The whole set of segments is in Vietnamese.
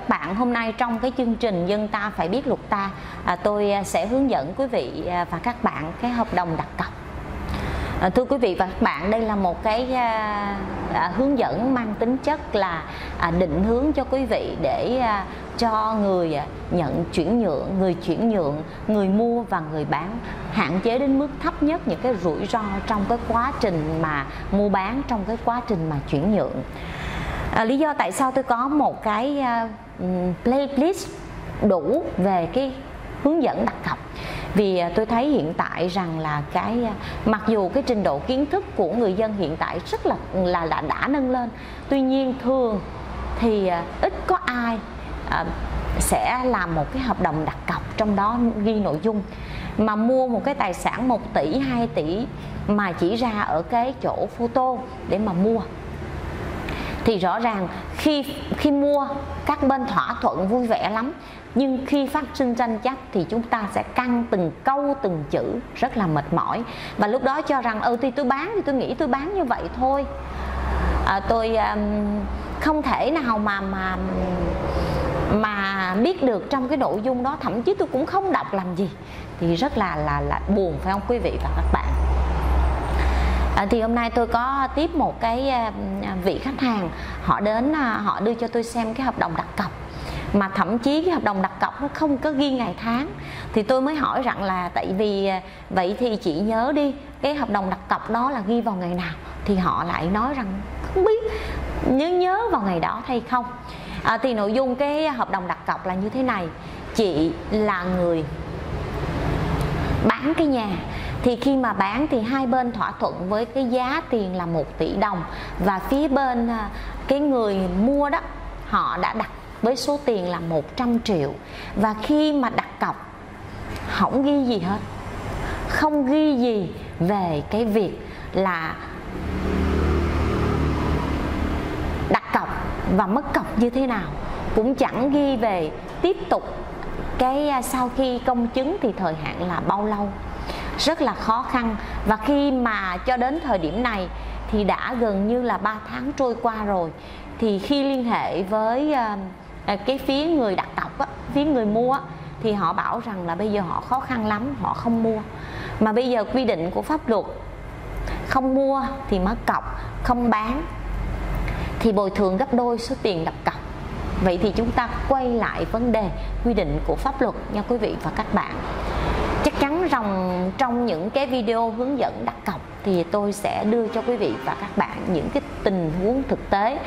các bạn, hôm nay trong cái chương trình Dân Ta Phải Biết Luật Ta, tôi sẽ hướng dẫn quý vị và các bạn cái hợp đồng đặt cọc. Thưa quý vị và các bạn, đây là một cái hướng dẫn mang tính chất là định hướng cho quý vị để cho người nhận chuyển nhượng, người mua và người bán hạn chế đến mức thấp nhất những cái rủi ro trong cái quá trình mà mua bán, trong cái quá trình mà chuyển nhượng. Lý do tại sao tôi có một cái playlist đủ về cái hướng dẫn đặt cọc, vì tôi thấy hiện tại rằng là cái mặc dù cái trình độ kiến thức của người dân hiện tại rất là đã nâng lên, tuy nhiên thường thì ít có ai sẽ làm một cái hợp đồng đặt cọc trong đó ghi nội dung mà mua một cái tài sản 1 tỷ 2 tỷ mà chỉ ra ở cái chỗ photo để mà mua. Thì rõ ràng khi mua các bên thỏa thuận vui vẻ lắm, nhưng khi phát sinh tranh chấp thì chúng ta sẽ căng từng câu từng chữ rất là mệt mỏi, và lúc đó cho rằng tuy tôi bán thì tôi nghĩ tôi bán như vậy thôi, tôi không thể nào mà biết được trong cái nội dung đó, thậm chí tôi cũng không đọc làm gì, thì rất là buồn, phải không quý vị và các bạn? Thì hôm nay tôi có tiếp một cái vị khách hàng, họ đến, họ đưa cho tôi xem cái hợp đồng đặt cọc, mà thậm chí cái hợp đồng đặt cọc nó không có ghi ngày tháng. Thì tôi mới hỏi rằng là tại vì vậy thì chị nhớ đi, cái hợp đồng đặt cọc đó là ghi vào ngày nào, thì họ lại nói rằng không biết nhớ vào ngày đó hay không. Thì nội dung cái hợp đồng đặt cọc là như thế này: chị là người bán cái nhà, thì khi mà bán thì hai bên thỏa thuận với cái giá tiền là 1 tỷ đồng, và phía bên cái người mua đó họ đã đặt với số tiền là 100 triệu, và khi mà đặt cọc không ghi gì hết, không ghi gì về cái việc là đặt cọc và mất cọc như thế nào, cũng chẳng ghi về tiếp tục cái sau khi công chứng thì thời hạn là bao lâu. Rất là khó khăn, và khi mà cho đến thời điểm này thì đã gần như là 3 tháng trôi qua rồi, thì khi liên hệ với cái phía người đặt cọc á, phía người mua á, thì họ bảo rằng là bây giờ họ khó khăn lắm, họ không mua. Mà bây giờ quy định của pháp luật không mua thì mất cọc, không bán thì bồi thường gấp đôi số tiền đặt cọc. Vậy thì chúng ta quay lại vấn đề quy định của pháp luật nha quý vị và các bạn. Chắc chắn rằng trong những cái video hướng dẫn đặt cọc thì tôi sẽ đưa cho quý vị và các bạn những cái tình huống thực tế,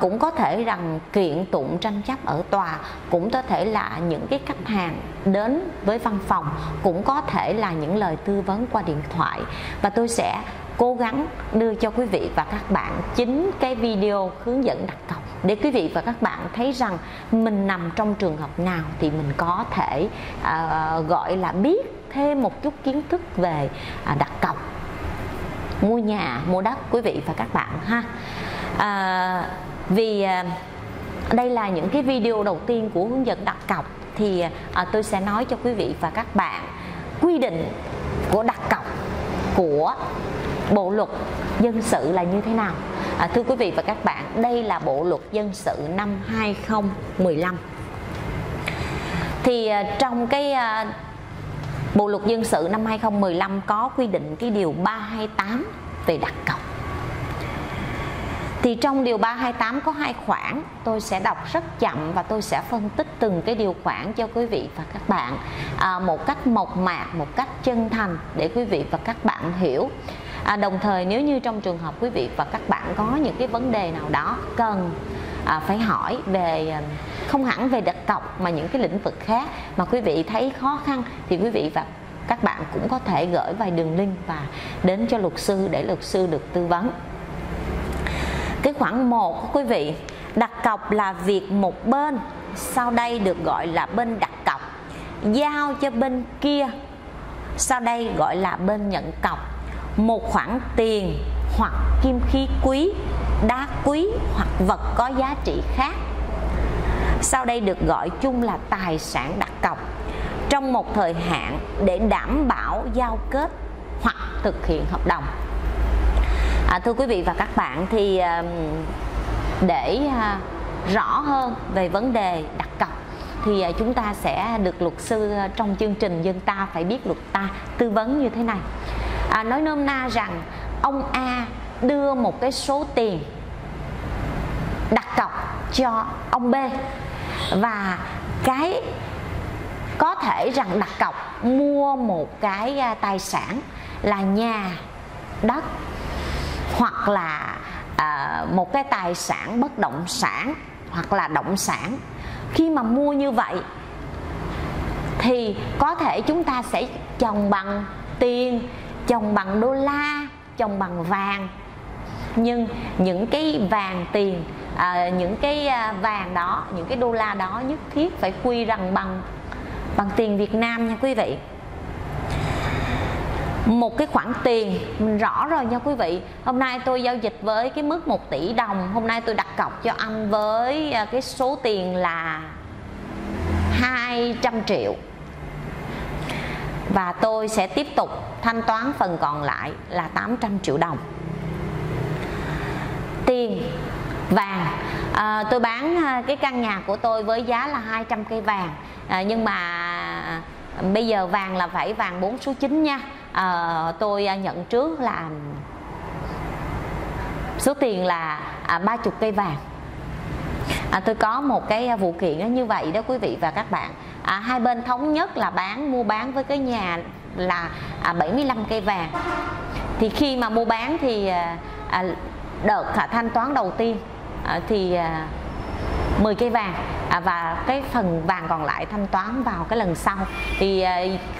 cũng có thể rằng kiện tụng tranh chấp ở tòa, cũng có thể là những cái khách hàng đến với văn phòng, cũng có thể là những lời tư vấn qua điện thoại, và tôi sẽ cố gắng đưa cho quý vị và các bạn chính cái video hướng dẫn đặt cọc để quý vị và các bạn thấy rằng mình nằm trong trường hợp nào thì mình có thể gọi là biết thêm một chút kiến thức về đặt cọc, mua nhà, mua đất quý vị và các bạn ha. Vì đây là những cái video đầu tiên của hướng dẫn đặt cọc, thì tôi sẽ nói cho quý vị và các bạn quy định của đặt cọc của Bộ luật dân sự là như thế nào. Thưa quý vị và các bạn, đây là Bộ luật dân sự năm 2015. Thì trong cái Bộ luật dân sự năm 2015 có quy định cái điều 328 về đặt cọc. Thì trong điều 328 có 2 khoản, tôi sẽ đọc rất chậm và tôi sẽ phân tích từng cái điều khoản cho quý vị và các bạn một cách mộc mạc, một cách chân thành để quý vị và các bạn hiểu. Đồng thời nếu như trong trường hợp quý vị và các bạn có những cái vấn đề nào đó cần phải hỏi về, không hẳn về đặt cọc mà những cái lĩnh vực khác mà quý vị thấy khó khăn, thì quý vị và các bạn cũng có thể gửi vài đường link và đến cho luật sư để luật sư được tư vấn. Cái khoản 1 quý vị, đặt cọc là việc một bên, sau đây được gọi là bên đặt cọc, giao cho bên kia, sau đây gọi là bên nhận cọc, một khoản tiền hoặc kim khí quý, đá quý hoặc vật có giá trị khác, sau đây được gọi chung là tài sản đặt cọc, trong một thời hạn để đảm bảo giao kết hoặc thực hiện hợp đồng. Thưa quý vị và các bạn, thì để rõ hơn về vấn đề đặt cọc thì chúng ta sẽ được luật sư trong chương trình Dân Ta Phải Biết Luật Ta tư vấn như thế này. Nói nôm na rằng ông A đưa một cái số tiền đặt cọc cho ông B, và cái có thể rằng đặt cọc mua một cái tài sản là nhà, đất, hoặc là một cái tài sản bất động sản, hoặc là động sản. Khi mà mua như vậy thì có thể chúng ta sẽ chồng bằng tiền, chồng bằng đô la, chồng bằng vàng. Nhưng những cái vàng tiền, những cái vàng đó, những cái đô la đó nhất thiết phải quy rằng bằng tiền Việt Nam nha quý vị. Một cái khoản tiền mình rõ rồi nha quý vị. Hôm nay tôi giao dịch với cái mức 1 tỷ đồng, hôm nay tôi đặt cọc cho anh với cái số tiền là 200 triệu, và tôi sẽ tiếp tục thanh toán phần còn lại là 800 triệu đồng. Tiền vàng, tôi bán cái căn nhà của tôi với giá là 200 cây vàng, nhưng mà bây giờ vàng là phải vàng 4 số 9 nha. Tôi nhận trước là số tiền là 30 cây vàng. Tôi có một cái vụ kiện như vậy đó quý vị và các bạn. Hai bên thống nhất là mua bán với cái nhà là 75 cây vàng. Thì khi mà mua bán thì đợt thanh toán đầu tiên thì 10 cây vàng, và cái phần vàng còn lại thanh toán vào cái lần sau. Thì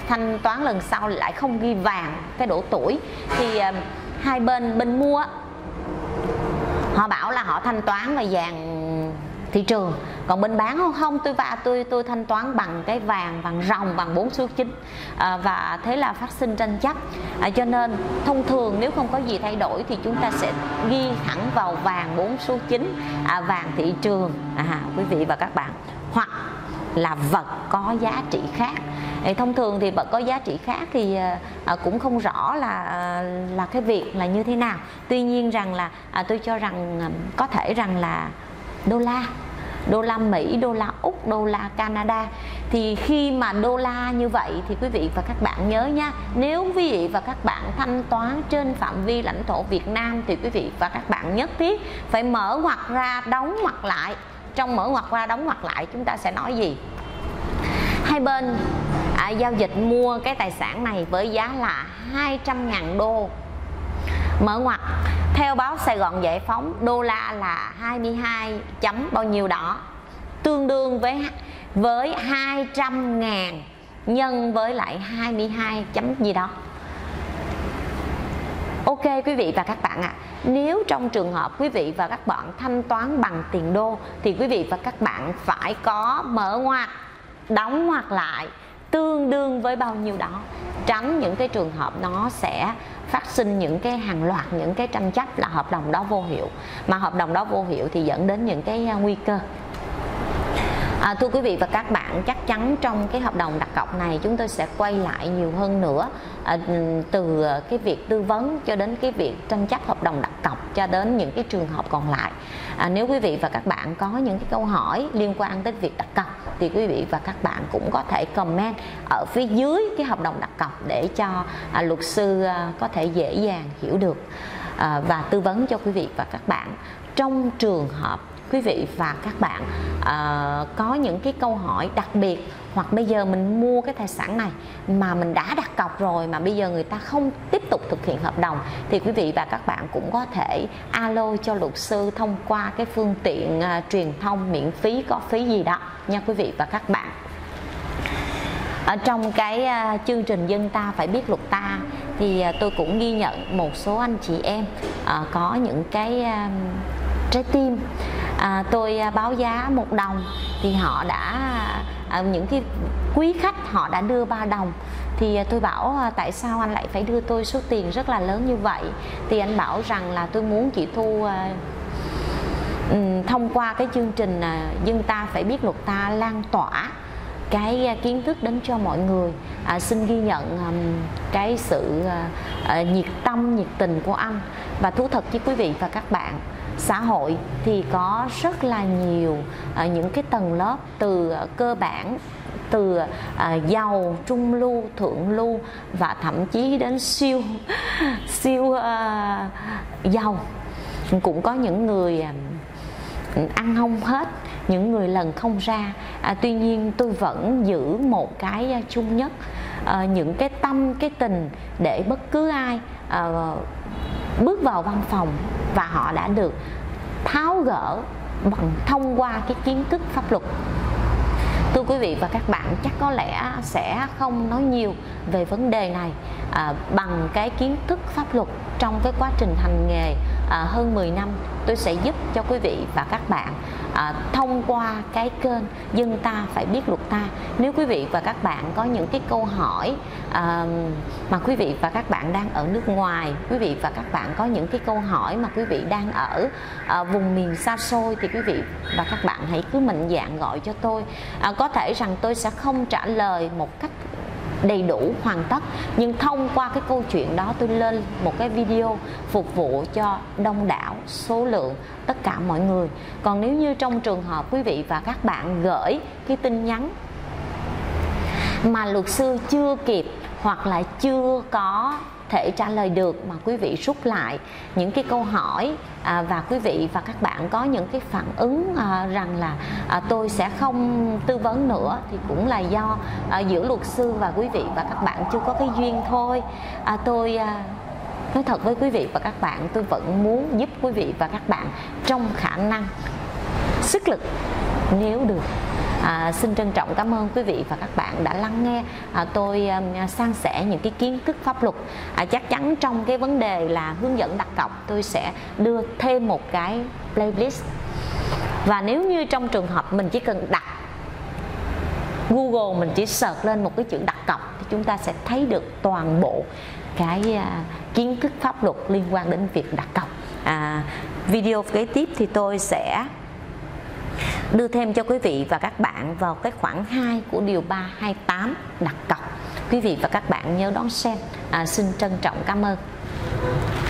thanh toán lần sau lại không ghi vàng cái độ tuổi. Thì hai bên mua họ bảo là họ thanh toán vào vàng thị trường, còn bên bán không, tôi thanh toán bằng cái vàng ròng, bằng 4 số 9. Và thế là phát sinh tranh chấp. Cho nên thông thường nếu không có gì thay đổi thì chúng ta sẽ ghi thẳng vào vàng 4 số 9, vàng thị trường, quý vị và các bạn, hoặc là vật có giá trị khác. Thông thường thì vật có giá trị khác thì cũng không rõ là cái việc là như thế nào. Tuy nhiên rằng là tôi cho rằng có thể rằng là đô la Mỹ, đô la Úc, đô la Canada. Thì khi mà đô la như vậy thì quý vị và các bạn nhớ nha, nếu quý vị và các bạn thanh toán trên phạm vi lãnh thổ Việt Nam thì quý vị và các bạn nhất thiết phải mở ngoặc ra, đóng ngoặc lại. Trong mở ngoặc ra, đóng ngoặc lại chúng ta sẽ nói gì? Hai bên giao dịch mua cái tài sản này với giá là 200.000 đô. Mở ngoặc, theo báo Sài Gòn Giải Phóng, đô la là 22 chấm bao nhiêu đó, tương đương với 200.000 nhân với lại 22 chấm gì đó. Ok quý vị và các bạn ạ. Nếu trong trường hợp quý vị và các bạn thanh toán bằng tiền đô thì quý vị và các bạn phải có mở ngoặc, đóng ngoặc lại tương đương với bao nhiêu đó, tránh những cái trường hợp nó sẽ phát sinh những cái hàng loạt những cái tranh chấp là hợp đồng đó vô hiệu. Mà hợp đồng đó vô hiệu thì dẫn đến những cái nguy cơ. Thưa quý vị và các bạn, chắc chắn trong cái hợp đồng đặt cọc này chúng tôi sẽ quay lại nhiều hơn nữa, từ cái việc tư vấn cho đến cái việc tranh chấp hợp đồng đặt cọc, cho đến những cái trường hợp còn lại. Nếu quý vị và các bạn có những cái câu hỏi liên quan tới việc đặt cọc thì quý vị và các bạn cũng có thể comment ở phía dưới cái hợp đồng đặt cọc để cho luật sư có thể dễ dàng hiểu được và tư vấn cho quý vị và các bạn. Trong trường hợp quý vị và các bạn có những cái câu hỏi đặc biệt, hoặc bây giờ mình mua cái tài sản này mà mình đã đặt cọc rồi mà bây giờ người ta không tiếp tục thực hiện hợp đồng, thì quý vị và các bạn cũng có thể alo cho luật sư thông qua cái phương tiện truyền thông miễn phí, có phí gì đó nha quý vị và các bạn. Ở trong cái chương trình Dân Ta Phải Biết Luật Ta thì tôi cũng ghi nhận một số anh chị em có những cái trái tim. Tôi báo giá 1 đồng thì họ đã những cái quý khách họ đã đưa 3 đồng. Thì tôi bảo tại sao anh lại phải đưa tôi số tiền rất là lớn như vậy? Thì anh bảo rằng là tôi muốn chị Thu thông qua cái chương trình Dân Ta Phải Biết Luật Ta lan tỏa cái kiến thức đến cho mọi người. Xin ghi nhận cái sự nhiệt tâm, nhiệt tình của anh. Và thú thật với quý vị và các bạn, xã hội thì có rất là nhiều những cái tầng lớp, từ cơ bản, từ giàu, trung lưu, thượng lưu và thậm chí đến siêu giàu. Cũng có những người ăn không hết, những người lần không ra. Tuy nhiên tôi vẫn giữ một cái chung nhất, những cái tâm, cái tình để bất cứ ai bước vào văn phòng và họ đã được tháo gỡ bằng thông qua cái kiến thức pháp luật. Thưa quý vị và các bạn, chắc có lẽ sẽ không nói nhiều về vấn đề này bằng cái kiến thức pháp luật. Trong cái quá trình hành nghề hơn 10 năm, tôi sẽ giúp cho quý vị và các bạn thông qua cái kênh Dân Ta Phải Biết Luật Ta. Nếu quý vị và các bạn có những cái câu hỏi mà quý vị và các bạn đang ở nước ngoài, quý vị và các bạn có những cái câu hỏi mà quý vị đang ở vùng miền xa xôi, thì quý vị và các bạn hãy cứ mạnh dạn gọi cho tôi. Có thể rằng tôi sẽ không trả lời một cách đầy đủ hoàn tất, nhưng thông qua cái câu chuyện đó tôi lên một cái video phục vụ cho đông đảo số lượng tất cả mọi người. Còn nếu như trong trường hợp quý vị và các bạn gửi cái tin nhắn mà luật sư chưa kịp hoặc là chưa có thể trả lời được, mà quý vị rút lại những cái câu hỏi và quý vị và các bạn có những cái phản ứng rằng là tôi sẽ không tư vấn nữa, thì cũng là do giữa luật sư và quý vị và các bạn chưa có cái duyên thôi. Tôi nói thật với quý vị và các bạn, tôi vẫn muốn giúp quý vị và các bạn trong khả năng sức lực nếu được. Xin trân trọng cảm ơn quý vị và các bạn đã lắng nghe tôi san sẻ những cái kiến thức pháp luật. Chắc chắn trong cái vấn đề là hướng dẫn đặt cọc, tôi sẽ đưa thêm một cái playlist. Và nếu như trong trường hợp mình chỉ cần đặt Google, mình chỉ search lên một cái chữ đặt cọc, thì chúng ta sẽ thấy được toàn bộ cái kiến thức pháp luật liên quan đến việc đặt cọc. Video kế tiếp thì tôi sẽ đưa thêm cho quý vị và các bạn vào cái khoảng 2 của điều 328 đặt cọc. Quý vị và các bạn nhớ đón xem. Xin trân trọng cảm ơn.